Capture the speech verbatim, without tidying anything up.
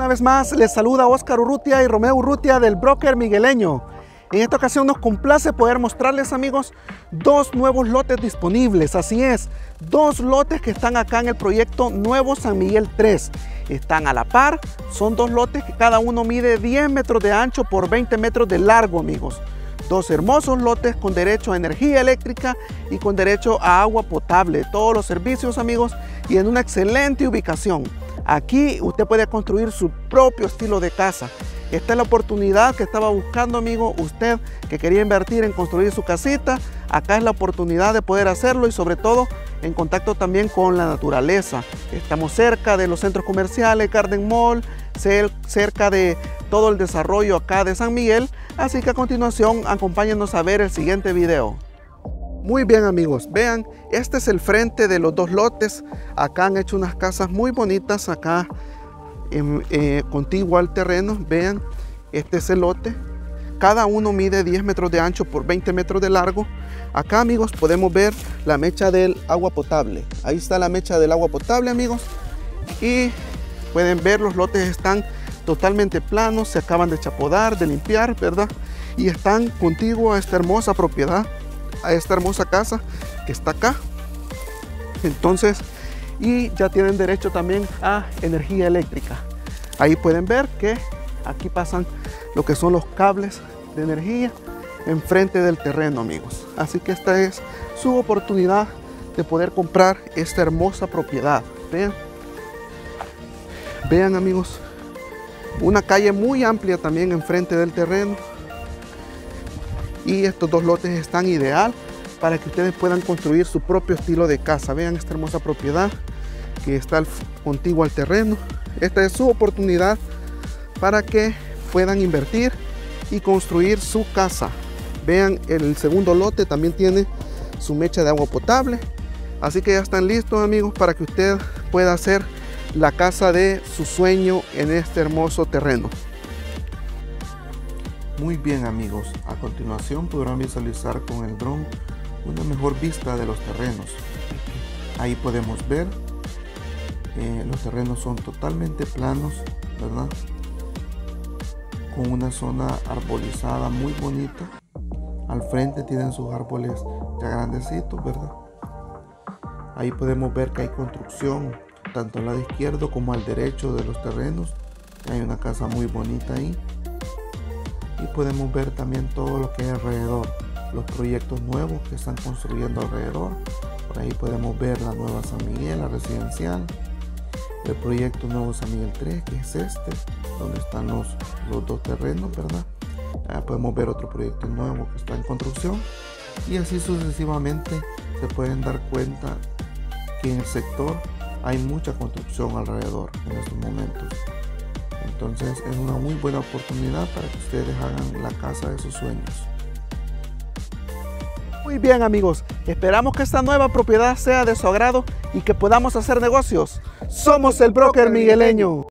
Una vez más les saluda Oscar Urrutia y Romeo Urrutia del Broker Migueleño. En esta ocasión nos complace poder mostrarles, amigos, dos nuevos lotes disponibles. Así es, dos lotes que están acá en el proyecto Nuevo San Miguel tres. Están a la par, son dos lotes que cada uno mide diez metros de ancho por veinte metros de largo, amigos. Dos hermosos lotes con derecho a energía eléctrica y con derecho a agua potable. Todos los servicios, amigos, y en una excelente ubicación. Aquí usted puede construir su propio estilo de casa. Esta es la oportunidad que estaba buscando, amigo. Usted que quería invertir en construir su casita, acá es la oportunidad de poder hacerlo, y sobre todo en contacto también con la naturaleza. Estamos cerca de los centros comerciales, Garden Mall, cerca de todo el desarrollo acá de San Miguel. Así que a continuación acompáñenos a ver el siguiente video. Muy bien, amigos, vean, este es el frente de los dos lotes. Acá han hecho unas casas muy bonitas acá en, eh, contiguo al terreno. Vean, este es el lote. Cada uno mide diez metros de ancho por veinte metros de largo. Acá, amigos, podemos ver la mecha del agua potable. Ahí está la mecha del agua potable, amigos. Y pueden ver, los lotes están totalmente planos, se acaban de chapodar, de limpiar, ¿verdad? Y están contiguos a esta hermosa propiedad, a esta hermosa casa que está acá. Entonces, y ya tienen derecho también a energía eléctrica. Ahí pueden ver que aquí pasan lo que son los cables de energía enfrente del terreno, amigos. Así que esta es su oportunidad de poder comprar esta hermosa propiedad. Vean, vean, amigos, una calle muy amplia también enfrente del terreno. Y estos dos lotes están ideal para que ustedes puedan construir su propio estilo de casa. Vean esta hermosa propiedad que está contigua al terreno. Esta es su oportunidad para que puedan invertir y construir su casa. Vean, el segundo lote también tiene su mecha de agua potable. Así que ya están listos, amigos, para que usted pueda hacer la casa de su sueño en este hermoso terreno. Muy bien, amigos, a continuación podrán visualizar con el dron una mejor vista de los terrenos. Ahí podemos ver, eh, los terrenos son totalmente planos, ¿verdad? Con una zona arbolizada muy bonita. Al frente tienen sus árboles ya grandecitos, ¿verdad? Ahí podemos ver que hay construcción tanto al lado izquierdo como al derecho de los terrenos. Hay una casa muy bonita ahí. Y podemos ver también todo lo que es alrededor, los proyectos nuevos que están construyendo alrededor. Por ahí podemos ver la Nueva San Miguel, la residencial, el proyecto Nuevo San Miguel tres, que es este, donde están los, los dos terrenos, ¿verdad? Ahí podemos ver otro proyecto nuevo que está en construcción, y así sucesivamente. Se pueden dar cuenta que en el sector hay mucha construcción alrededor en estos momentos. Entonces es una muy buena oportunidad para que ustedes hagan la casa de sus sueños. Muy bien, amigos, esperamos que esta nueva propiedad sea de su agrado y que podamos hacer negocios. Somos el Broker Migueleño.